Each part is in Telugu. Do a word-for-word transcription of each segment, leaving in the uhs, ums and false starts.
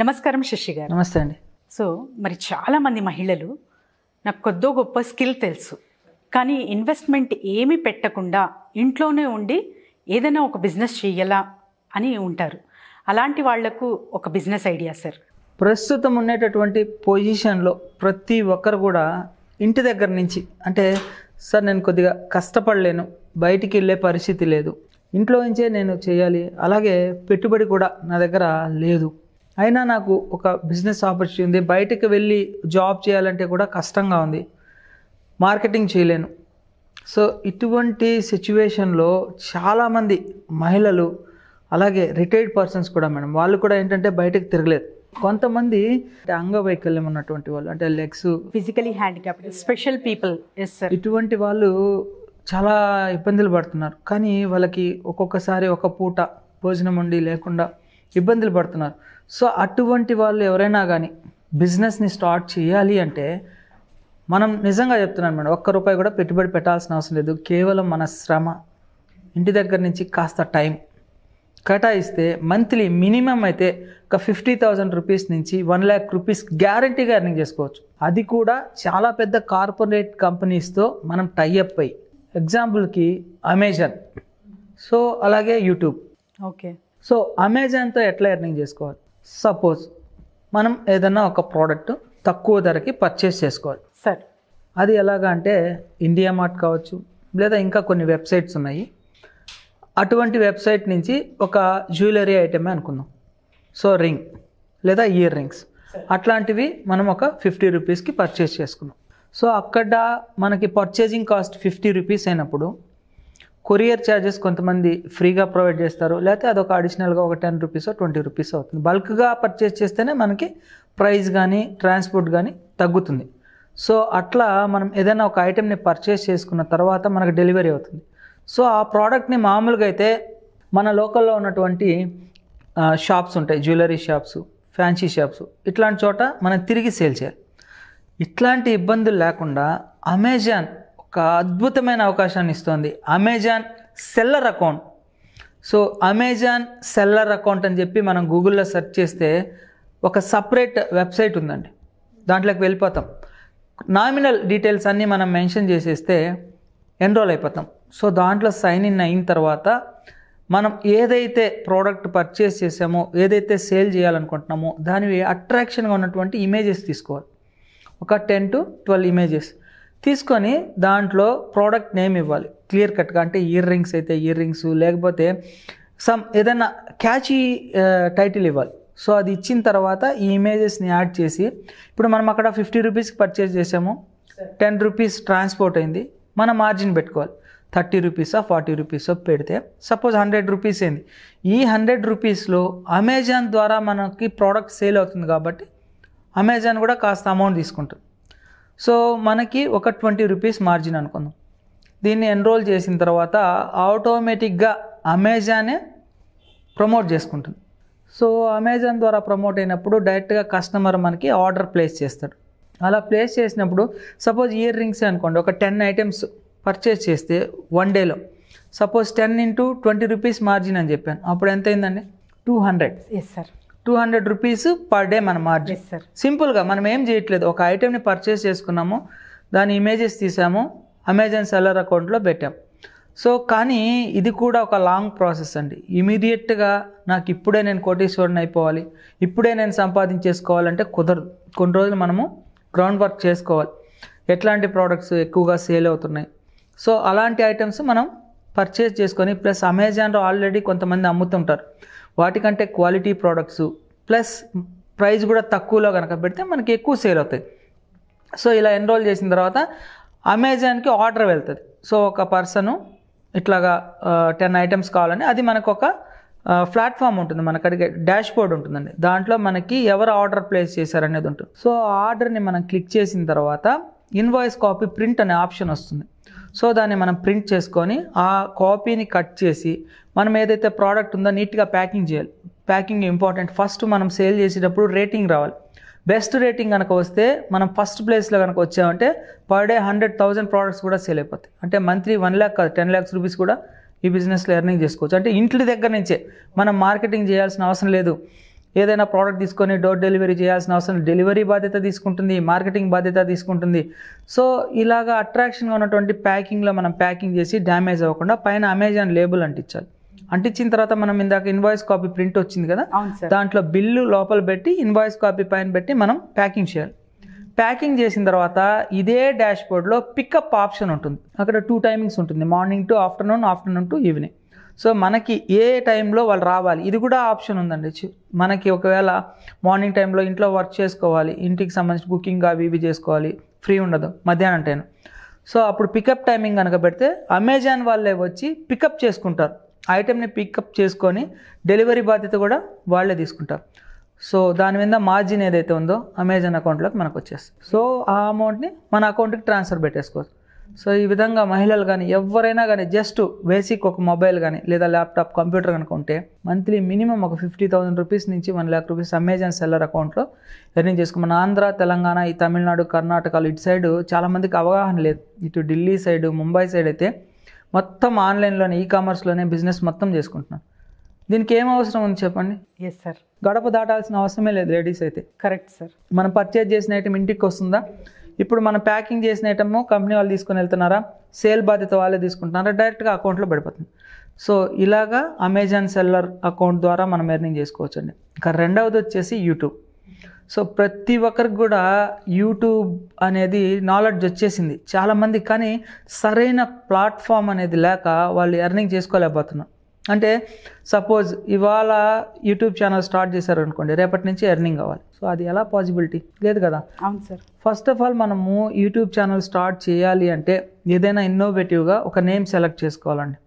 నమస్కారం శశి గారు. నమస్తే అండి. సో మరి చాలామంది మహిళలు నాకు కొద్దో గొప్ప స్కిల్ తెలుసు, కానీ ఇన్వెస్ట్మెంట్ ఏమీ పెట్టకుండా ఇంట్లోనే ఉండి ఏదైనా ఒక బిజినెస్ చేయాలా అని ఉంటారు. అలాంటి వాళ్లకు ఒక బిజినెస్ ఐడియా సార్. ప్రస్తుతం ఉండేటటువంటి పొజిషన్లో ప్రతి ఒక్కరు కూడా ఇంటి దగ్గర నుంచి అంటే సార్ నేను కొద్దిగా కష్టపడలేను, బయటికి వెళ్ళే పరిస్థితి లేదు, ఇంట్లో నుంచే నేను చేయాలి, అలాగే పెట్టుబడి కూడా నా దగ్గర లేదు, అయినా నాకు ఒక బిజినెస్ ఆపర్చునిటీ ఉంది, బయటకు వెళ్ళి జాబ్ చేయాలంటే కూడా కష్టంగా ఉంది, మార్కెటింగ్ చేయలేను. సో ఇటువంటి సిచ్యువేషన్లో చాలామంది మహిళలు అలాగే రిటైర్డ్ పర్సన్స్ కూడా మేడం, వాళ్ళు కూడా ఏంటంటే బయటకు తిరగలేదు. కొంతమంది అంగవైకల్యం ఉన్నటువంటి వాళ్ళు అంటే legs, physically handicapped, special people, ఇటువంటి వాళ్ళు చాలా ఇబ్బందులు పడుతున్నారు. కానీ వాళ్ళకి ఒక్కొక్కసారి ఒక పూట భోజనం ఉండి లేకుండా ఇబ్బందులు పడుతున్నారు. సో అటువంటి వాళ్ళు ఎవరైనా కానీ బిజినెస్ని స్టార్ట్ చేయాలి అంటే మనం నిజంగా చెప్తున్నాను మేడం, ఒక్క రూపాయి కూడా పెట్టుబడి పెట్టాల్సిన అవసరం లేదు. కేవలం మన శ్రమ, ఇంటి దగ్గర నుంచి కాస్త టైం కేటాయిస్తే మంత్లీ మినిమం అయితే ఒక ఫిఫ్టీ థౌజండ్ రూపీస్ నుంచి వన్ ల్యాక్ రూపీస్ గ్యారంటీగా ఎర్నింగ్ చేసుకోవచ్చు. అది కూడా చాలా పెద్ద కార్పొరేట్ కంపెనీస్తో మనం టైఅప్ అయ్యి, ఎగ్జాంపుల్కి అమెజాన్, సో అలాగే యూట్యూబ్. ఓకే, సో అమెజాన్తో ఎట్లా ఎర్నింగ్ చేసుకోవాలి? సపోజ్ మనం ఏదన్నా ఒక ప్రోడక్ట్ తక్కువ ధరకి పర్చేస్ చేసుకోవాలి సార్. అది ఎలాగా అంటే ఇండియా మార్ట్ కావచ్చు, లేదా ఇంకా కొన్ని వెబ్సైట్స్ ఉన్నాయి. అటువంటి వెబ్సైట్ నుంచి ఒక జ్యువెలరీ ఐటమే అనుకుందాం, సో రింగ్ లేదా ఇయర్ రింగ్స్ అట్లాంటివి మనం ఒక ఫిఫ్టీ రూపీస్కి పర్చేస్ చేసుకున్నాం. సో అక్కడ మనకి పర్చేజింగ్ కాస్ట్ ఫిఫ్టీ రూపీస్ అయినప్పుడు కొరియర్ ఛార్జెస్ కొంతమంది ఫ్రీగా ప్రొవైడ్ చేస్తారు, లేకపోతే అదొక అడిషనల్గా ఒక టెన్ రూపీసో ట్వంటీ రూపీస్ అవుతుంది. బల్క్గా పర్చేస్ చేస్తేనే మనకి ప్రైస్ కానీ ట్రాన్స్పోర్ట్ కానీ తగ్గుతుంది. సో అట్లా మనం ఏదైనా ఒక ఐటెంని పర్చేస్ చేసుకున్న తర్వాత మనకు డెలివరీ అవుతుంది. సో ఆ ప్రోడక్ట్ని మామూలుగా అయితే మన లోకల్లో ఉన్నటువంటి షాప్స్ ఉంటాయి, జ్యువెలరీ షాప్స్, ఫ్యాన్సీ షాప్స్, ఇట్లాంటి చోట మనం తిరిగి సేల్ చేయాలి. ఇట్లాంటి ఇబ్బందులు లేకుండా అమెజాన్ ఒక అద్భుతమైన అవకాశాన్ని ఇస్తుంది, Amazon seller account. So Amazon seller account అని చెప్పి మనం గూగుల్లో సెర్చ్ చేస్తే ఒక సపరేట్ వెబ్సైట్ ఉందండి, దాంట్లోకి వెళ్ళిపోతాం. నామినల్ డీటెయిల్స్ అన్నీ మనం మెన్షన్ చేసేస్తే ఎన్రోల్ అయిపోతాం. సో దాంట్లో సైన్ ఇన్ అయిన తర్వాత మనం ఏదైతే ప్రోడక్ట్ పర్చేస్ చేసామో, ఏదైతే సేల్ చేయాలనుకుంటున్నామో దానివి అట్రాక్షన్గా ఉన్నటువంటి ఇమేజెస్ తీసుకోవాలి. ఒక టెన్ టు ట్వెల్వ్ ఇమేజెస్ తీసుకొని దాంట్లో ప్రోడక్ట్ నేమ్ ఇవ్వాలి క్లియర్ కట్గా. అంటే ఇయర్ రింగ్స్ అయితే ఇయర్ రింగ్స్, లేకపోతే సమ్ ఏదైనా క్యాచీ టైటిల్ ఇవ్వాలి. సో అది ఇచ్చిన తర్వాత ఈ ఇమేజెస్ని యాడ్ చేసి, ఇప్పుడు మనం అక్కడ ఫిఫ్టీ రూపీస్కి పర్చేస్ చేసాము, టెన్ రూపీస్ ట్రాన్స్పోర్ట్ అయింది, మన మార్జిన్ పెట్టుకోవాలి. థర్టీ రూపీసో ఫార్టీ రూపీసో పెడితే సపోజ్ హండ్రెడ్ రూపీస్ అయింది. ఈ హండ్రెడ్ రూపీస్లో అమెజాన్ ద్వారా మనకి ప్రోడక్ట్ సేల్ అవుతుంది కాబట్టి అమెజాన్ కూడా కాస్త అమౌంట్ తీసుకుంటుంది. సో మనకి ఒక ట్వంటీ రూపీస్ మార్జిన్ అనుకుందాం. దీన్ని ఎన్రోల్ చేసిన తర్వాత ఆటోమేటిక్గా అమెజానే ప్రమోట్ చేసుకుంటుంది. సో అమెజాన్ ద్వారా ప్రమోట్ అయినప్పుడు డైరెక్ట్గా కస్టమర్ మనకి ఆర్డర్ ప్లేస్ చేస్తాడు. అలా ప్లేస్ చేసినప్పుడు సపోజ్ ఇయర్ రింగ్స్ అనుకోండి, ఒక టెన్ ఐటమ్స్ పర్చేస్ చేస్తే వన్ డేలో suppose ten into twenty rupees margin అని చెప్పాను, అప్పుడు ఎంత అయిందండి? Two hundred. Yes sir, two hundred rupees per day మన మార్జిన్. సార్ సింపుల్గా మనం ఏం చేయట్లేదు, ఒక ఐటెంని పర్చేస్ చేసుకున్నాము, దాని ఇమేజెస్ తీసాము, అమెజాన్ సెల్లర్ అకౌంట్లో పెట్టాం. సో కానీ ఇది కూడా ఒక లాంగ్ ప్రాసెస్ అండి. ఇమీడియట్గా నాకు ఇప్పుడే నేను కోటీశ్వరుని అయిపోవాలి, ఇప్పుడే నేను సంపాదించేసుకోవాలంటే కుదరదు. కొన్ని రోజులు మనము గ్రౌండ్ వర్క్ చేసుకోవాలి, ఎట్లాంటి ప్రోడక్ట్స్ ఎక్కువగా సేల్ అవుతున్నాయి. సో అలాంటి ఐటమ్స్ మనం పర్చేస్ చేసుకొని, ప్లస్ అమెజాన్లో ఆల్రెడీ కొంతమంది అమ్ముతుంటారు, వాటికంటే క్వాలిటీ ప్రోడక్ట్స్ ప్లస్ ప్రైస్ కూడా తక్కువలో కనుక పెడితే మనకి ఎక్కువ సేల్ అవుతాయి. సో ఇలా ఎన్రోల్ చేసిన తర్వాత అమెజాన్కి ఆర్డర్ వెళ్తుంది. సో ఒక పర్సను ఇట్లాగా టెన్ ఐటమ్స్ కావాలని, అది మనకు ఒక ప్లాట్ఫామ్ ఉంటుంది, మనకు అడిగే డాష్ బోర్డ్ ఉంటుందండి, దాంట్లో మనకి ఎవరు ఆర్డర్ ప్లేస్ చేశారనేది ఉంటుంది. సో ఆ ఆర్డర్ని మనం క్లిక్ చేసిన తర్వాత ఇన్వాయిస్ కాపీ ప్రింట్ అనే ఆప్షన్ వస్తుంది. సో దాన్ని మనం ప్రింట్ చేసుకొని ఆ కాపీని కట్ చేసి మనం ఏదైతే ప్రోడక్ట్ ఉందో నీట్గా ప్యాకింగ్ చేయాలి. Packing important. ఫస్ట్ మనం సేల్ చేసేటప్పుడు రేటింగ్ రావాలి. బెస్ట్ రేటింగ్ కనుక వస్తే మనం ఫస్ట్ ప్లేస్లో కనుక వచ్చామంటే per day hundred thousand products కూడా సేల్ అయిపోతాయి. అంటే మంత్లీ వన్ ల్యాక్ కాదు టెన్ ల్యాక్స్ రూపీస్ కూడా ఈ బిజినెస్లో ఎర్నింగ్ చేసుకోవచ్చు. అంటే ఇంటి దగ్గర నుంచే మనం మార్కెటింగ్ చేయాల్సిన అవసరం లేదు. ఏదైనా ప్రోడక్ట్ తీసుకొని డోర్ డెలివరీ చేయాల్సిన అవసరం, డెలివరీ బాధ్యత తీసుకుంటుంది, మార్కెటింగ్ బాధ్యత తీసుకుంటుంది. సో ఇలాగా అట్రాక్షన్గా ఉన్నటువంటి ప్యాకింగ్లో మనం ప్యాకింగ్ చేసి డ్యామేజ్ అవ్వకుండా పైన అమెజాన్ లేబుల్ అంటించాలి. అంటించిన తర్వాత మనం ఇందాక ఇన్వాయిస్ కాపీ ప్రింట్ వచ్చింది కదా, దాంట్లో బిల్లు లోపల పెట్టి ఇన్వాయిస్ కాపీ పైన పెట్టి మనం ప్యాకింగ్ చేయాలి. ప్యాకింగ్ చేసిన తర్వాత ఇదే డాష్ బోర్డ్లో పికప్ ఆప్షన్ ఉంటుంది. అక్కడ టూ టైమింగ్స్ ఉంటుంది, morning to afternoon, afternoon to evening. So మనకి ఏ టైంలో వాళ్ళు రావాలి ఇది కూడా ఆప్షన్ ఉందండి. మనకి ఒకవేళ మార్నింగ్ టైంలో ఇంట్లో వర్క్ చేసుకోవాలి, ఇంటికి సంబంధించిన కుకింగ్ అవి ఇవి చేసుకోవాలి, ఫ్రీ ఉండదు మధ్యాహ్నం టైం. సో అప్పుడు పికప్ టైమింగ్ కనుక పెడితే అమెజాన్ వాళ్ళే వచ్చి పికప్ చేసుకుంటారు, ఐటెంని పికప్ చేసుకొని డెలివరీ బాధ్యత కూడా వాళ్ళే తీసుకుంటారు. సో దాని మీద మార్జిన్ ఏదైతే ఉందో అమెజాన్ అకౌంట్లోకి మనకు వచ్చేస్తుంది. సో ఆ అమౌంట్ని మన అకౌంట్కి ట్రాన్స్ఫర్ పెట్టేసుకోవచ్చు. సో ఈ విధంగా మహిళలు కానీ ఎవరైనా కానీ జస్ట్ బేసిక్ ఒక మొబైల్ కానీ లేదా ల్యాప్టాప్, కంప్యూటర్ కనుక ఉంటే మంత్లీ మినిమం ఒక ఫిఫ్టీ థౌసండ్ రూపీస్ నుంచి one lakh rupees Amazon seller అకౌంట్లో ఎర్నింగ్ చేసుకో. మన ఆంధ్ర, తెలంగాణ, ఈ తమిళనాడు, కర్ణాటకలు ఇటు సైడ్ చాలామందికి అవగాహన లేదు. ఇటు ఢిల్లీ సైడ్, ముంబై సైడ్ అయితే మొత్తం ఆన్లైన్లోనే ఈ కామర్స్లోనే బిజినెస్ మొత్తం చేసుకుంటున్నారు. దీనికి ఏం అవసరం ఉంది చెప్పండి? ఎస్ సార్, గడప దాటాల్సిన అవసరమే లేదు లేడీస్ అయితే. Correct sir. మనం పర్చేజ్ చేసిన ఐటమ్ ఇంటికి వస్తుందా? ఇప్పుడు మనం ప్యాకింగ్ చేసిన ఐటమ్ కంపెనీ వాళ్ళు తీసుకొని వెళ్తున్నారా, సేల్ బాధ్యత వాళ్ళే తీసుకుంటున్నారా, డైరెక్ట్గా అకౌంట్లో పడిపోతుంది. సో ఇలాగా అమెజాన్ సెల్లర్ అకౌంట్ ద్వారా మనం ఎర్నింగ్ చేసుకోవచ్చు అండి. ఇంకా రెండవది వచ్చేసి యూట్యూబ్. సో ప్రతి ఒక్కరికి కూడా యూట్యూబ్ అనేది నాలెడ్జ్ వచ్చేసింది చాలామంది, కానీ సరైన ప్లాట్ఫామ్ అనేది లేక వాళ్ళు ఎర్నింగ్ చేసుకోలేకపోతున్నారు. అంటే సపోజ్ ఇవాళ యూట్యూబ్ ఛానల్ స్టార్ట్ చేశారు అనుకోండి, రేపటి నుంచి ఎర్నింగ్ అవ్వాలి. సో అది ఎలా పాసిబిలిటీ లేదు కదా. అవును సార్. ఫస్ట్ ఆఫ్ ఆల్ మనము యూట్యూబ్ ఛానల్ స్టార్ట్ చేయాలి అంటే ఏదైనా ఇన్నోవేటివ్గా ఒక నేమ్ సెలెక్ట్ చేసుకోవాలండి.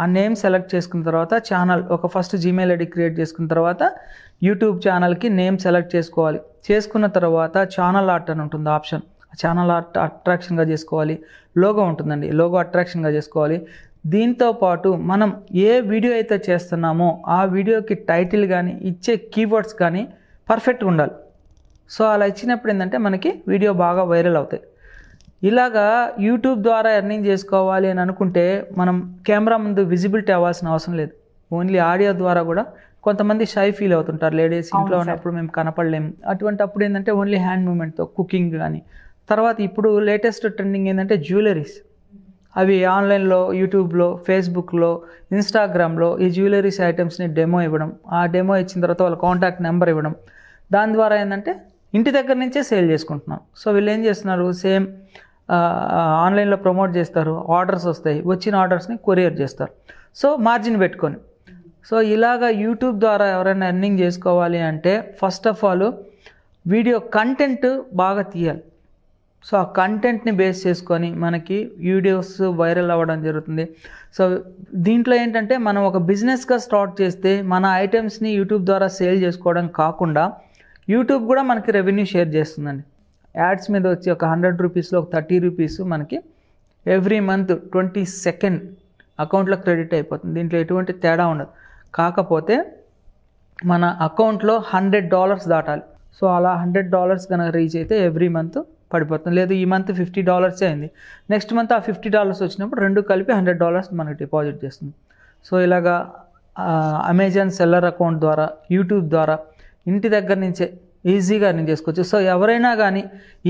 ఆ నేమ్ సెలెక్ట్ చేసుకున్న తర్వాత ఛానల్ ఒక ఫస్ట్ జీమెయిల్ ఐడి క్రియేట్ చేసుకున్న తర్వాత యూట్యూబ్ ఛానల్కి నేమ్ సెలెక్ట్ చేసుకోవాలి. చేసుకున్న తర్వాత ఛానల్ ఆర్ట్ అని ఉంటుంది ఆప్షన్, ఛానల్ ఆర్ట్ అట్రాక్షన్గా చేసుకోవాలి. లోగో ఉంటుందండి, లోగో అట్రాక్షన్గా చేసుకోవాలి. దీంతో పాటు మనం ఏ వీడియో అయితే చేస్తున్నామో ఆ వీడియోకి టైటిల్ కానీ ఇచ్చే కీవర్డ్స్ కానీ పర్ఫెక్ట్గా ఉండాలి. సో అలా ఇచ్చినప్పుడు ఏంటంటే మనకి వీడియో బాగా వైరల్ అవుతాయి. ఇలాగా యూట్యూబ్ ద్వారా ఎర్నింగ్ చేసుకోవాలి అని అనుకుంటే మనం కెమెరా ముందు విజిబిలిటీ అవ్వాల్సిన అవసరం లేదు. ఓన్లీ ఆడియో ద్వారా కూడా కొంతమంది షై ఫీల్ అవుతుంటారు లేడీస్, ఇంట్లో ఉన్నప్పుడు మేము కనపడలేము. అటువంటి అప్పుడు ఏంటంటే ఓన్లీ హ్యాండ్ మూమెంట్తో కుకింగ్ కానీ. తర్వాత ఇప్పుడు లేటెస్ట్ ట్రెండింగ్ ఏంటంటే జ్యువెలరీస్. అవి ఆన్లైన్లో, యూట్యూబ్లో, ఫేస్బుక్లో, ఇన్స్టాగ్రామ్లో ఈ జ్యువెలరీస్ ఐటమ్స్ని డెమో ఇవ్వడం, ఆ డెమో ఇచ్చిన తర్వాత వాళ్ళ కాంటాక్ట్ నెంబర్ ఇవ్వడం, దాని ద్వారా ఏంటంటే ఇంటి దగ్గర నుంచే సేల్ చేసుకుంటున్నాం. సో వీళ్ళు ఏం చేస్తున్నారు, సేమ్ ఆన్లైన్లో ప్రమోట్ చేస్తారు, ఆర్డర్స్ వస్తాయి, వచ్చిన ఆర్డర్స్ని కొరియర్ చేస్తారు. సో మార్జిన్ పెట్టుకొని. సో ఇలాగా యూట్యూబ్ ద్వారా ఎవరైనా ఎర్నింగ్ చేసుకోవాలి అంటే first of all video content బాగా తీయాలి. సో ఆ కంటెంట్ని బేస్ చేసుకొని మనకి వీడియోస్ వైరల్ అవ్వడం జరుగుతుంది. సో దీంట్లో ఏంటంటే మనం ఒక బిజినెస్గా స్టార్ట్ చేస్తే మన ఐటమ్స్ని యూట్యూబ్ ద్వారా సేల్ చేసుకోవడం కాకుండా యూట్యూబ్ కూడా మనకి రెవెన్యూ షేర్ చేస్తుందండి. యాడ్స్ మీద వచ్చి ఒక హండ్రెడ్ రూపీస్లో ఒక థర్టీ రూపీస్ మనకి ఎవ్రీ మంత్ ట్వంటీ సెకండ్ అకౌంట్లో క్రెడిట్ అయిపోతుంది. దీంట్లో ఎటువంటి తేడా ఉండదు. కాకపోతే మన అకౌంట్లో హండ్రెడ్ డాలర్స్ దాటాలి. సో అలా హండ్రెడ్ డాలర్స్ కనుక రీచ్ అయితే ఎవ్రీ మంత్ పడిపోతుంది. లేదు ఈ మంత్ ఫిఫ్టీ డాలర్సే అయింది, నెక్స్ట్ మంత్ ఆ ఫిఫ్టీ డాలర్స్ వచ్చినప్పుడు రెండు కలిపి హండ్రెడ్ డాలర్స్ మనకి డిపాజిట్ చేస్తుంది. సో ఇలాగా అమెజాన్ సెల్లర్ అకౌంట్ ద్వారా, యూట్యూబ్ ద్వారా ఇంటి దగ్గర నుంచే ఈజీగా ఎర్నింగ్ చేసుకోవచ్చు. సో ఎవరైనా కానీ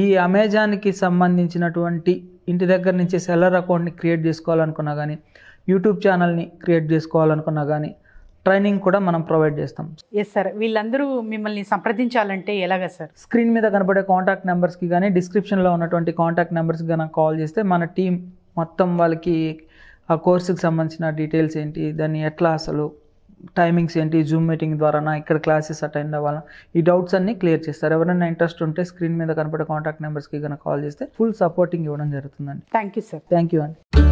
ఈ అమెజాన్కి సంబంధించినటువంటి ఇంటి దగ్గర నుంచే సెల్లర్ అకౌంట్ని క్రియేట్ చేసుకోవాలనుకున్నా కానీ యూట్యూబ్ ఛానల్ని క్రియేట్ చేసుకోవాలనుకున్నా కానీ ట్రైనింగ్ కూడా మనం ప్రొవైడ్ చేస్తాం. Yes sir. వీళ్ళందరూ మిమ్మల్ని సంప్రదించాలంటే ఎలాగా సార్? స్క్రీన్ మీద కనబడే కాంటాక్ట్ నెంబర్స్కి కానీ డిస్క్రిప్షన్లో ఉన్నటువంటి కాంటాక్ట్ నెంబర్స్కి కానీ కాల్ చేస్తే మన టీం మొత్తం వాళ్ళకి ఆ కోర్సుకి సంబంధించిన డీటెయిల్స్ ఏంటి, దాన్ని ఎట్లా అసలు టైమింగ్స్ ఏంటి, జూమ్ మీటింగ్ ద్వారానా, ఇక్కడ క్లాసెస్ అటెండ్ అవ్వాలా, ఈ డౌట్స్ అన్నీ క్లియర్ చేస్తారు. ఎవరైనా ఇంట్రెస్ట్ ఉంటే స్క్రీన్ మీద కనబడే కాంటాక్ట్ నెంబర్స్కి కానీ కాల్ చేస్తే ఫుల్ సపోర్టింగ్ ఇవ్వడం జరుగుతుందండి. Thank you sir. Thank you అండి.